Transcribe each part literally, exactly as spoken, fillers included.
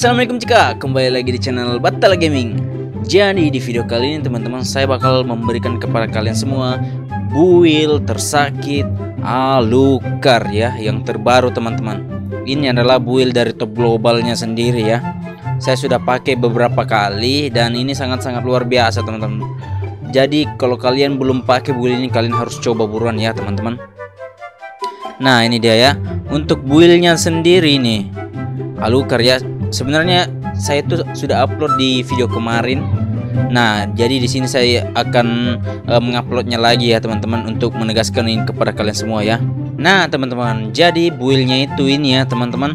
Assalamualaikum Cika, kembali lagi di channel Battala Gaming. Jadi di video kali ini teman-teman, saya bakal memberikan kepada kalian semua build tersakit Alucard ya, yang terbaru teman-teman. Ini adalah build dari top globalnya sendiri ya. Saya sudah pakai beberapa kali dan ini sangat-sangat luar biasa teman-teman. Jadi kalau kalian belum pakai build ini, kalian harus coba buruan ya teman-teman. Nah ini dia ya, untuk buildnya sendiri nih Alucard ya. Sebenarnya saya itu sudah upload di video kemarin. Nah, jadi di sini saya akan e, menguploadnya lagi ya teman-teman, untuk menegaskan ini kepada kalian semua ya. Nah, teman-teman, jadi buildnya itu ini ya teman-teman.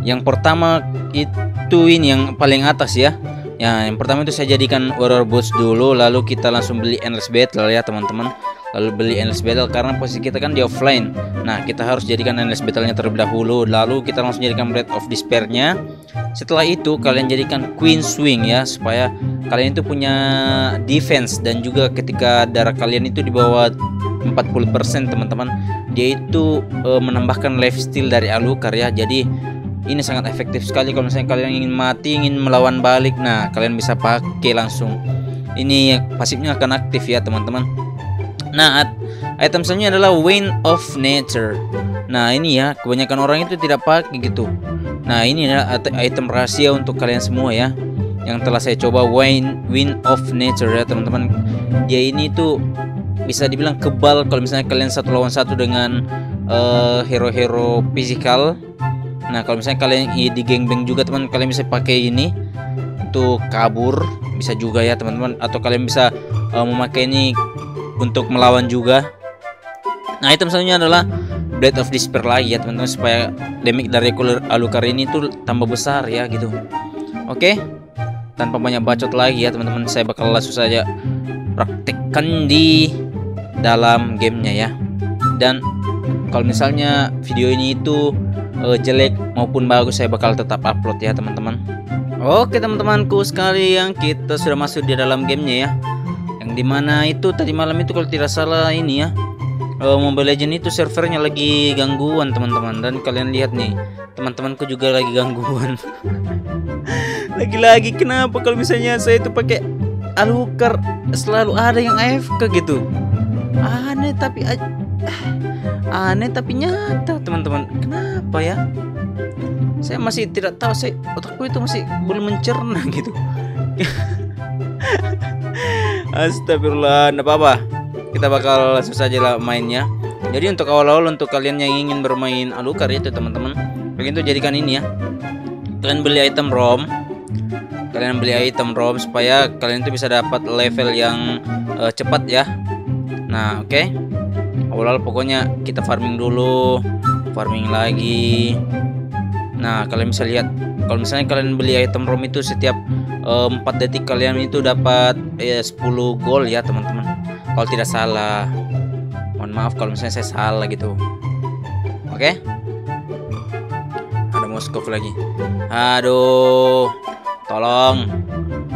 Yang pertama itu ini yang paling atas ya. Ya, yang pertama itu saya jadikan Warlord Boots dulu, lalu kita langsung beli Endless Battle ya teman-teman. Lalu beli Endless Battle karena posisi kita kan di offline. Nah, kita harus jadikan Endless Battle-nya terlebih dahulu. Lalu kita langsung jadikan Blade of Despair-nya. Setelah itu kalian jadikan Queen Swing ya, supaya kalian itu punya defense. Dan juga ketika darah kalian itu di bawah empat puluh persen teman-teman, dia itu e, menambahkan lifesteal dari Alucard ya. Jadi ini sangat efektif sekali. Kalau misalnya kalian ingin mati, ingin melawan balik, nah kalian bisa pakai langsung. Ini pasifnya akan aktif ya teman-teman. Nah, item selanjutnya adalah Wind of Nature. Nah, ini ya, kebanyakan orang itu tidak pakai gitu. Nah, ini adalah item rahasia untuk kalian semua ya, yang telah saya coba, Wind Wind of Nature ya teman-teman. Dia ini tuh bisa dibilang kebal kalau misalnya kalian satu lawan satu dengan hero-hero uh, fisikal. Nah, kalau misalnya kalian di gangbang juga teman, kalian bisa pakai ini untuk kabur, bisa juga ya teman-teman. Atau kalian bisa uh, memakai ini untuk melawan juga. Nah, item selanjutnya adalah Blade of Despair lagi ya teman-teman, supaya damage dari Alucard ini tuh tambah besar ya gitu. Oke, tanpa banyak bacot lagi ya teman-teman, saya bakal langsung saja praktekkan di dalam gamenya ya. Dan kalau misalnya video ini itu uh, jelek maupun bagus, saya bakal tetap upload ya teman-teman. Oke teman-temanku sekalian, kita sudah masuk di dalam gamenya ya, dimana itu tadi malam itu kalau tidak salah ini ya, uh, Mobile Legends itu servernya lagi gangguan teman-teman. Dan kalian lihat nih, teman-temanku juga lagi gangguan. Lagi-lagi kenapa kalau misalnya saya itu pakai Alucard selalu ada yang A F K gitu. Aneh tapi ah, aneh tapi nyata teman-teman. Kenapa ya? Saya masih tidak tahu, saya otakku itu masih belum mencerna gitu. Astagfirullah, enggak apa-apa. Kita bakal langsung saja lah mainnya. Jadi untuk awal-awal, untuk kalian yang ingin bermain Alucard itu teman-teman, kalian tuh jadikan ini ya. Kalian beli item ROM. Kalian beli item ROM supaya kalian tuh bisa dapat level yang uh, cepat ya. Nah, oke. Okay. Awal-awal pokoknya kita farming dulu, farming lagi. Nah, kalian bisa lihat kalau misalnya kalian beli item ROM itu setiap empat detik kalian itu dapat eh, sepuluh gold ya teman-teman, kalau tidak salah. Mohon maaf kalau misalnya saya salah gitu. Oke, okay? Ada Moskov lagi. Aduh, tolong,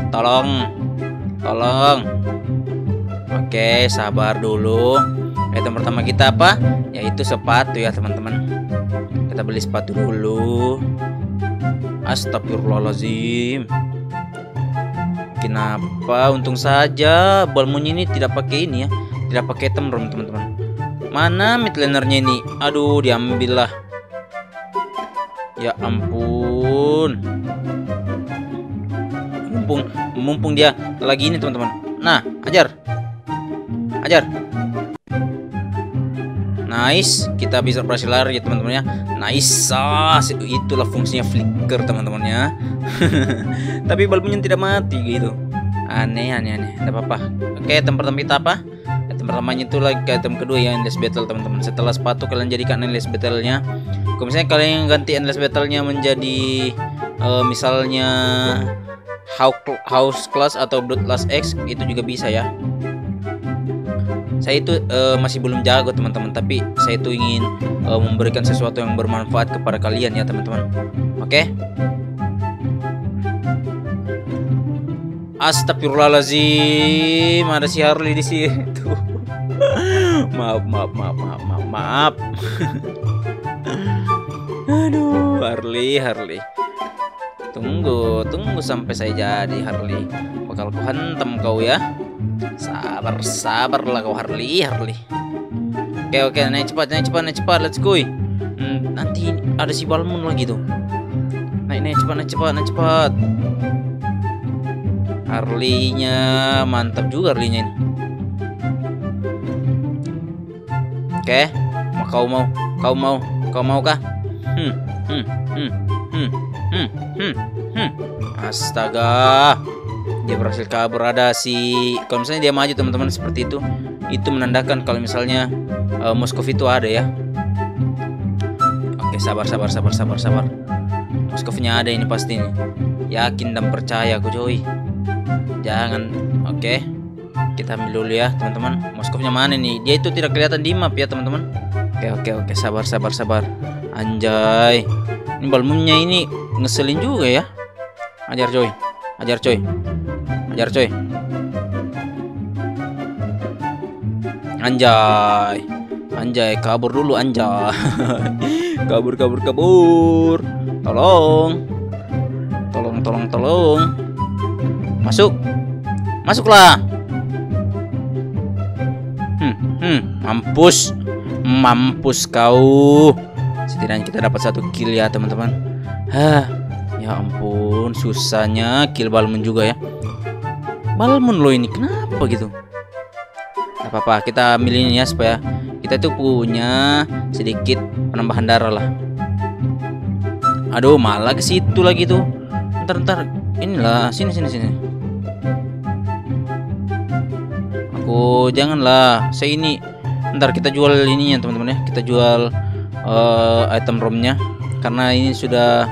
tolong, tolong. Oke, okay, sabar dulu. Item pertama kita apa? Yaitu sepatu ya teman-teman. Kita beli sepatu dulu. Astagfirullahaladzim. Kenapa? Untung saja Balmond ini tidak pakai ini ya, tidak pakai item ROM teman-teman. Mana midlanernya ini? Aduh, diambil lah. Ya ampun. Mumpung mumpung dia lagi ini teman-teman. Nah, ajar, ajar. Nice, kita bisa berhasil lari ya teman-teman ya. Nice, ah, itulah fungsinya flicker teman-teman ya. Tapi Balmond tidak mati gitu. Aneh, aneh, aneh. Tidak apa-apa. Oke, item pertama kita apa? Item pertamanya itu lagi ke item kedua ya, Endless Battle teman-teman. Setelah sepatu kalian jadikan Endless Battle-nya. Kalau misalnya kalian ganti Endless Battle-nya menjadi uh, misalnya House Class atau Bloodlust X, itu juga bisa ya. Saya itu uh, masih belum jago teman-teman, tapi saya itu ingin uh, memberikan sesuatu yang bermanfaat kepada kalian ya teman-teman. Oke, okay? Astagfirullahaladzim, ada si Harley di situ. Maaf, maaf, maaf, maaf, maaf, maaf. Aduh, Harley, Harley. Tunggu, tunggu sampai saya jadi Harley. Bakal ku hantam kau ya. Sabar, sabarlah kau Harley, Harley. Oke, oke, naik cepat, naik cepat, naik cepat, let's go. Hmm, nanti ada si Balmond lagi tuh. Naik, naik cepat, naik cepat, naik cepat. Harley-nya mantap juga Harley-nya ini. Oke, kau mau, kau mau, kau mau kah? Hmm, hmm, hmm, hmm. Hmm, hmm, hmm. Astaga, dia berhasil kabur. Ada si, kalau misalnya dia maju teman-teman seperti itu, itu menandakan kalau misalnya uh, Moskov itu ada ya. Oke, sabar, sabar, sabar, sabar, sabar. Moskovnya ada ini pasti nih. Yakin dan percaya aku coy. Jangan, oke. Kita ambil dulu ya teman-teman. Moskovnya mana nih? Dia itu tidak kelihatan di map ya teman-teman. Oke, oke, oke, sabar, sabar, sabar. Anjay, ini Balmondnya ini ngeselin juga ya. Ajar coy, ajar coy, ajar coy. Anjay, anjay, kabur dulu anjay. Kabur, kabur, kabur. Tolong, tolong, tolong, tolong. Masuk, masuklah. Hmm, hmm, mampus, mampus kau. Setidaknya kita dapat satu kill ya teman-teman. Hah, ya ampun, susahnya kill Balmond juga ya. Balmond lo ini kenapa gitu? Gak apa-apa, kita ambil ini ya supaya kita tuh punya sedikit penambahan darah lah. Aduh, malah ke situ lagi tuh. Ntar, ntar, inilah, sini, sini, sini. Aku janganlah, saya ini. Ntar kita jual ininya teman-teman ya. Kita jual uh, item romnya. Karena ini sudah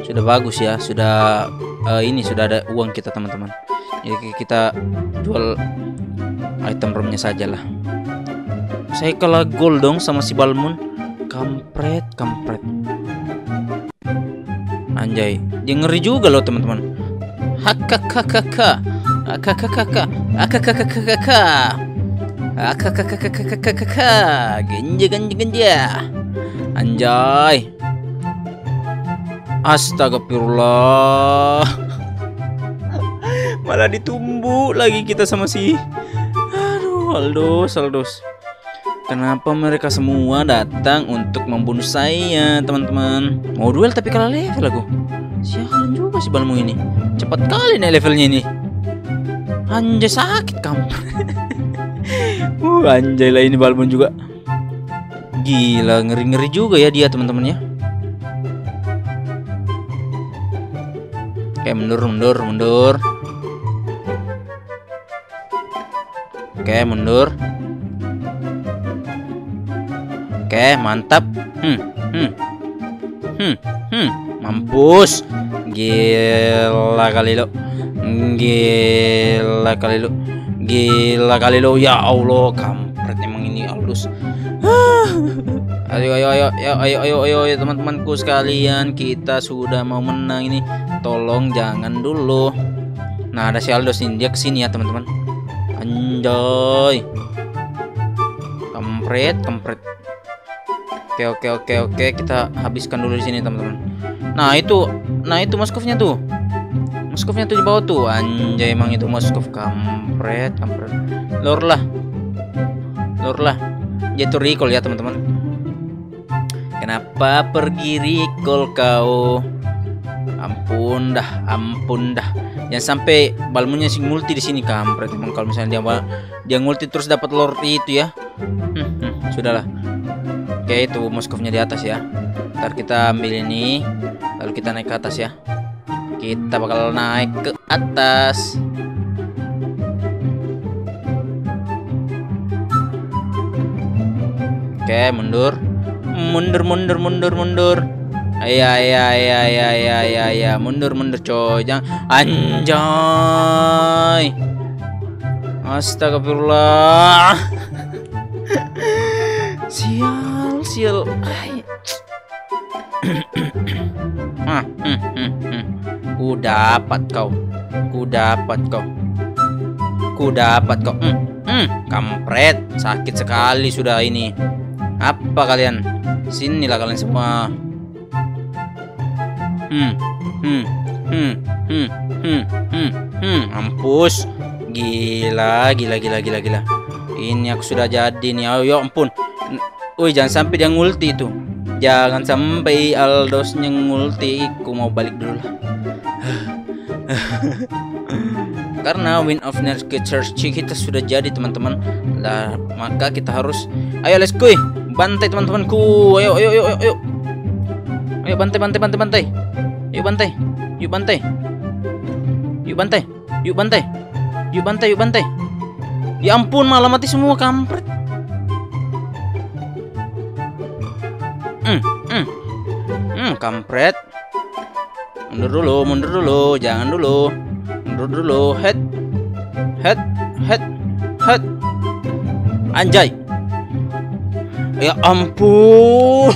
sudah bagus ya, sudah uh, ini sudah ada uang kita teman-teman. Jadi kita jual item romnya sajalah. Saya kalah gold dong sama si Balmond. Kampret, kampret. Anjay, dia ngeri juga loh teman-teman. Hakkkkk, hakkkkk, hakkkkk, hakkkkk, genja genja genja. Anjay. Astagfirullah. Malah ditumbuk lagi kita sama si, aduh, Aldous, Aldous. Kenapa mereka semua datang untuk membunuh saya, teman-teman? Mau duel tapi kalah level aku. Sialan juga si Balmond ini. Cepat kali nih levelnya ini. Anjay, sakit kamu. uh, anjay lah ini Balmond juga. Gila, ngeri-ngeri juga ya dia, teman-teman ya. Oke, mundur, mundur, mundur. Oke, mundur. Oke, mantap. Hmm, hmm, hmm, hmm. Mampus. Gila kali lo. Gila kali lo. Gila kali lo. Ya Allah, kampret emang ini Aldous. Ayo, ayo, ayo, ayo, ayo, ayo, ayo, ayo teman-temanku sekalian, kita sudah mau menang ini. Tolong jangan dulu. Nah, ada si Aldous ini, dia kesini ya teman-teman. Anjay, kempret, kempret. Oke, oke, oke, oke, kita habiskan dulu di sini teman-teman. Nah itu, nah itu Moskovnya tuh, Moskovnya tuh di bawah tuh. Anjay, emang itu Moskov, kampret, kampret. Lor lah, lor lah. Dia tuh recall ya teman-teman. Kenapa pergi recall kau? Ampun dah, ampun dah. Jangan sampai Balmondnya sing multi di sini, kampret. Emang kalau misalnya dia dia multi terus dapat lord itu ya. Hmm, hmm, sudahlah. Oke, itu Moskovnya di atas ya. Ntar kita ambil ini, lalu kita naik ke atas ya. Kita bakal naik ke atas. Oke, mundur. Mundur, mundur, mundur, mundur. Iya, iya, iya, iya, iya, iya, ya. Mundur, mundur, coy. Jangan. Anjay. Astagfirullah. Sial, sial. Ku dapat kau. Ku dapat kau. Ku dapat kau. Kampret, sakit sekali sudah ini. Apa kalian? Sinilah kalian semua. Hmm, hmm, Hmm, hmm, hmm, hmm, hmm, mampus. Gila, gila, gila, gila, gila. Ini aku sudah jadi nih. Ayo, ampun. Woi, jangan sampai dia ngulti itu. Jangan sampai Aldosnya ngulti. Aku mau balik dulu lah. Karena Wind of Nature kita sudah jadi, teman-teman. Nah, maka kita harus, ayo let's go. Bantai teman-temanku. Ayo, ayo, ayo, ayo. Ayo bantai, bantai, bantai, bantai. Yuk bantai. Yuk bantai. Yuk bantai. Yuk bantai. Yuk bantai, yuk bantai. Ya ampun, malah mati semua, kampret. Hmm, hmm. Hmm, kampret. Mundur dulu, mundur dulu, jangan dulu. Mundur dulu, head. Head, head, head. Anjay. Ya ampun.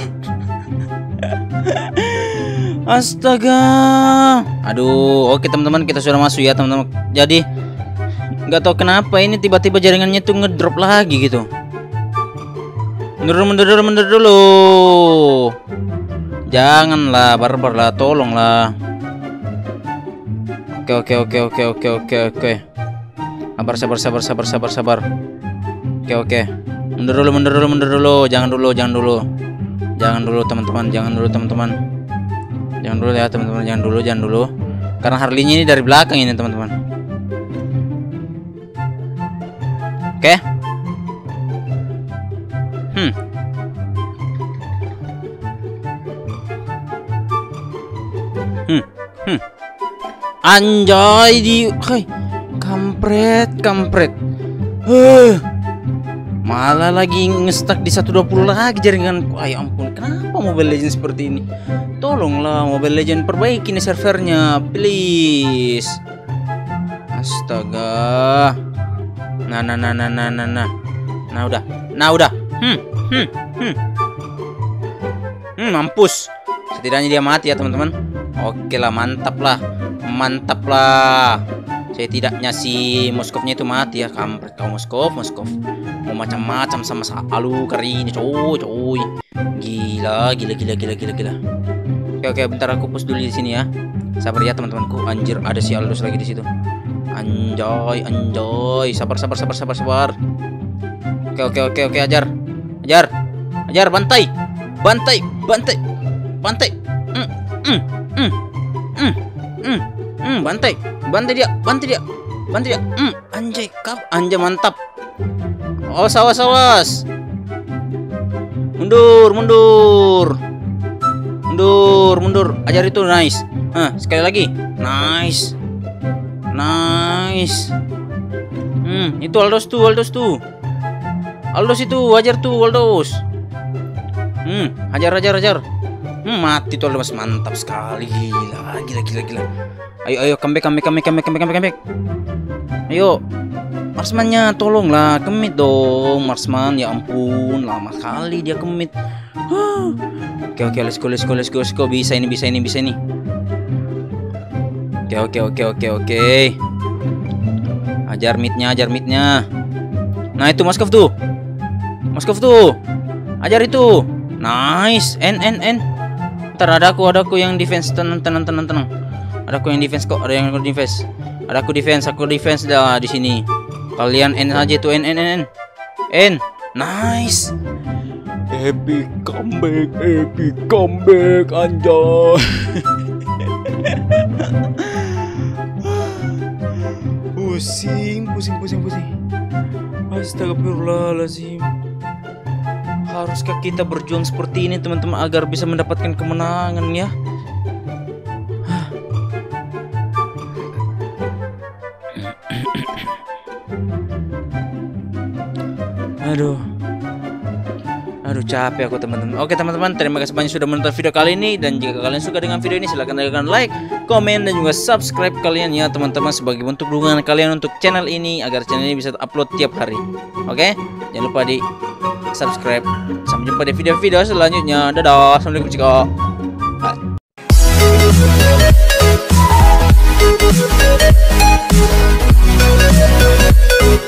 Astaga. Aduh, oke teman-teman, kita sudah masuk ya, teman-teman. Jadi nggak tahu kenapa ini tiba-tiba jaringannya tuh ngedrop lagi gitu. Mundur, mundur, mundur dulu. Janganlah, barbar lah, tolonglah. Oke, oke, oke, oke, oke, oke, oke. Sabar, sabar, sabar, sabar, sabar, sabar. Oke, oke. Mundur dulu, mundur dulu, mundur dulu. Jangan dulu, jangan dulu. Jangan dulu, teman-teman. Jangan dulu, teman-teman. Jangan dulu ya, teman-teman. Jangan dulu, jangan dulu. Karena Harley-nya ini dari belakang ini, teman-teman. Oke. Hmm. Hmm. Hmm. Anjay di, hei. Kampret, kampret. Huh. Malah lagi ngestak di seratus dua puluh lagi jaringanku. Ayo ampun, kenapa Mobile Legends seperti ini? Tolonglah Mobile Legends, perbaiki nih servernya, please. Astaga. Nah, nah, nah, nah, nah, nah, nah. Nah, udah. Nah, udah. Hmm, hmm, hmm. Hmm, mampus. Setidaknya dia mati ya, teman-teman. Oke lah, mantap lah. Mantap lah. Setidaknya si Moskovnya itu mati ya. Kampret kau Moskov, Moskov. Mau macam-macam sama Alu kari ini, coy, coy. Gila, gila, gila, gila, gila, gila. Oke, oke, bentar aku push dulu di sini ya. Sabar ya, teman-temanku. Anjir, ada si Aldous lagi di situ. Anjay, anjay. Sabar, sabar, sabar, sabar, sabar. Oke, oke, oke, oke, ajar. Ajar. Ajar, bantai. Bantai, bantai. Bantai. Mm, mm, mm, mm, mm, mm, bantai. Bantai dia, bantai dia, bantai dia. Hmm, anjay, kap, anjay, mantap. Awas, awas, awas. Mundur, mundur, mundur, mundur. Ajar itu, nice. Hah, sekali lagi, nice, nice. Hmm, itu Aldous tuh, Aldous tuh, Aldous itu, ajar tuh, Aldous. Hmm, ajar, ajar, ajar. Hmm, mati tuh Aldous, mantap sekali, gila, gila, gila, gila. Ayo, ayo, comeback, comeback, comeback, comeback, comeback, comeback. Ayo, Marsman-nya tolonglah, kemit dong, Marsman. Ya ampun, lama kali dia kemit. Huh. Oke, oke, let's go, let's go, let's go, let's go. Bisa ini, bisa ini, bisa ini. Oke, oke, oke, oke, oke. Ajar mid-nya, ajar mid-nya. Nah, itu Moskov tuh. Moskov tuh. Ajar itu. Nice. N, N, N. Ntar ada aku, ada aku yang defense. Tenang, tenang, tenang, tenang. Ada aku yang defense kok, ada yang defense. Ada aku defense, aku defense dah di sini. Kalian N aja tuh, N, N, N, N. Nice. Epic comeback, epic comeback, anjay. Pusing, pusing, pusing, pusing. Astagfirullahaladzim. Haruskah kita berjuang seperti ini, teman-teman, agar bisa mendapatkan kemenangan ya? Aduh, aduh, capek aku, teman-teman. Oke, teman-teman, terima kasih banyak sudah menonton video kali ini. Dan jika kalian suka dengan video ini, silahkan tekan like, komen, dan juga subscribe kalian ya, teman-teman, sebagai bentuk dukungan kalian untuk channel ini, agar channel ini bisa upload tiap hari. Oke, jangan lupa di subscribe. Sampai jumpa di video-video selanjutnya. Dadah, assalamualaikum cikok. Bye.